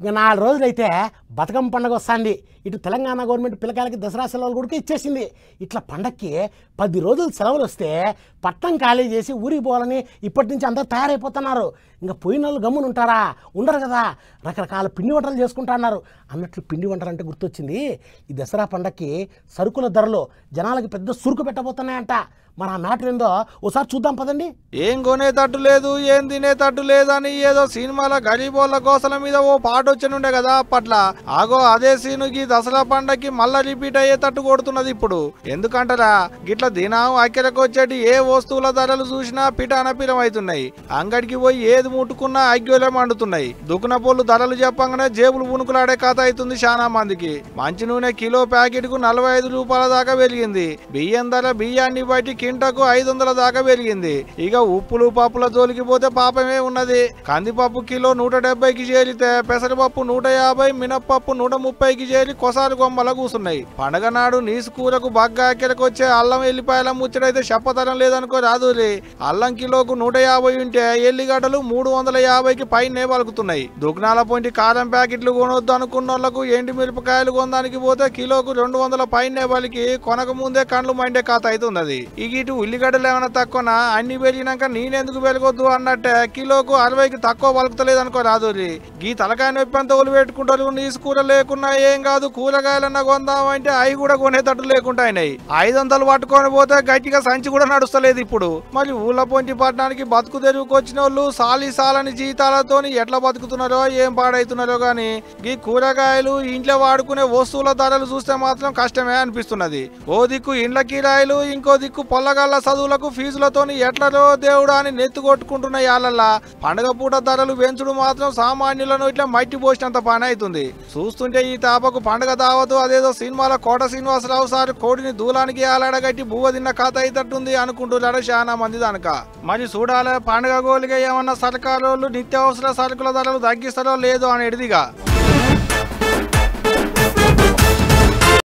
ఇంకా 4 రోజులైతే బతుకమ్మ పండుగ వస్తుంది. ఇటు తెలంగాణ గవర్నమెంట్ పిల్లకాయలకి దసరా సెలవులు కూడా ఇచ్చేసింది. ఇట్లా పండగకి 10 రోజులు సెలవులు వస్తే పట్టణం ఖాళీ చేసి ఊరికి పోవాలని ఇప్పటి నుంచి అందరూ తయారైపోతున్నారు. ఇంకా పోయిన వాళ్ళు గమ్మున ఉంటారా? ఉండరు కదా. రకరకాల పిండి వంటలు చేసుకుంటా అన్నారు. అన్నట్లు పిండి వంటలు అంటే గుర్తొచ్చింది, ఈ దసరా పండగకి సరుకుల ధరలు జనాలకి పెద్ద సురుకు పెట్టబోతున్నాయంట. మరి ఆ మ్యాటర్ ఏందో ఓసారి చూద్దాం పదండి. ఏం కొనే తట్టు లేదు, ఏం తినే తట్టు లేదని ఏదో సినిమాల గలీబోళ్ళ గోసల మీద ఓ పాట వచ్చినుండే కదా అప్పట్ల. ఆగో అదే సీను గీ దసరా పండగకి మళ్ళా రిపీట్ అయ్యే తట్టు కొడుతున్నది ఇప్పుడు. ఎందుకంటరా గిట్ల దినం అక్కెలకు వచ్చేటి ఏ వస్తువుల ధరలు చూసినా పిటానపిరం అవుతున్నాయి. అంగడికి పోయి ఏది ముట్టుకున్నా అగ్గిలే మండుతున్నాయి. దుకునపోళ్ళు ధరలు చెప్పంగానే జేబులు పునుకులాడే కథ అవుతుంది చాలా మందికి. మంచి నూనె కిలో ప్యాకెట్ కు 45 రూపాయల దాకా పెరిగింది. బియ్యం ధర బియ్యాన్ని బట్టి కింటకు 500 దాకా పెరిగింది. ఇక ఉప్పులు పప్పుల జోలికి పోతే పాపమే ఉన్నది. కందిపప్పు కిలో 170కి చేరితే పెసరపప్పు 150, మినప్పప్పు 130కి చేరి కొసాలు గొమ్మల కూసున్నాయి. పండగ నాడు నీసు కూరకు బగ్గా అక్కడికి వచ్చే అల్లం ఎల్లిపాయల ముచ్చటైతే చెప్పతనం లేదనుకో రాదులే. అల్లం కిలోకు 150 ఉంటే ఎల్లిగడ్డలు 350కి పైనే పలుకుతున్నాయి. దుగ్నాల పొంటి కారం ప్యాకెట్లు కొనొద్దు అనుకున్న వాళ్లకు ఎండి మిరపకాయలు కొనడానికి పోతే కిలోకు 200 పైనే పలికి కొనక ముందే కండ్లు మండే కాత అవుతున్నది. ఇటు ఉల్లిగడ్డలు ఏమైనా తక్కువనా? అన్ని పెరిగినాక నేనెందుకు పెరగొద్దు అన్నట్టే కిలోకు 60కి తక్కువ పలుకుతలేదు అనుకో రాదురి. గీ తలకాయ నొప్పి అంతా ఒళ్ళు పెట్టుకుంటారు. నీసు కూర లేకున్నా ఏం కాదు, కూరగాయలన్నా కొందామంటే అవి కూడా కొనేటట్టు లేకుండా అయినాయి. 500 పట్టుకొని పోతే గట్టిగా సంచి కూడా నడుస్తలేదు ఇప్పుడు. మరి ఊళ్ళ పొంచి పట్టణానికి బతుకు తెరుగుకొచ్చిన వాళ్ళు సాలి సాలని జీతాలతో ఎట్లా బతుకుతున్నారో ఏం పాడైతున్నారో గాని గీ కూరగాయలు ఇంట్లో వాడుకునే వస్తువుల ధరలు చూస్తే మాత్రం కష్టమే అనిపిస్తున్నది. ఓ దిక్కు ఇండ్ల కిరాయిలు, ఇంకో దిక్కు పొల్లగాళ్ళ చదువులకు ఫీజులతో ఎట్లలో దేవుడా అని నెత్తుకొట్టుకుంటున్న యాళ్ళల్లా పండగ పూట ధరలు పెంచుడు మాత్రం సామాన్యులను ఇట్లా మట్టి పోసినంత పని అవుతుంది. చూస్తుంటే ఈ తాపకు పండగ దావతు అదేదో సినిమాల కోట శ్రీనివాసరావు సార్ కోడిని దూలానికి ఆలాడగట్టి బువ్వ తిన్న కథ అయితట్టుంది అనుకుంటున్నాడు చాలా మంది. దానక మరి చూడాలి పండగ గోలిగా ఏమన్నా సర్కారు నిత్యావసర సరుకుల ధరలు తగ్గిస్తారో లేదో అనేదిగా.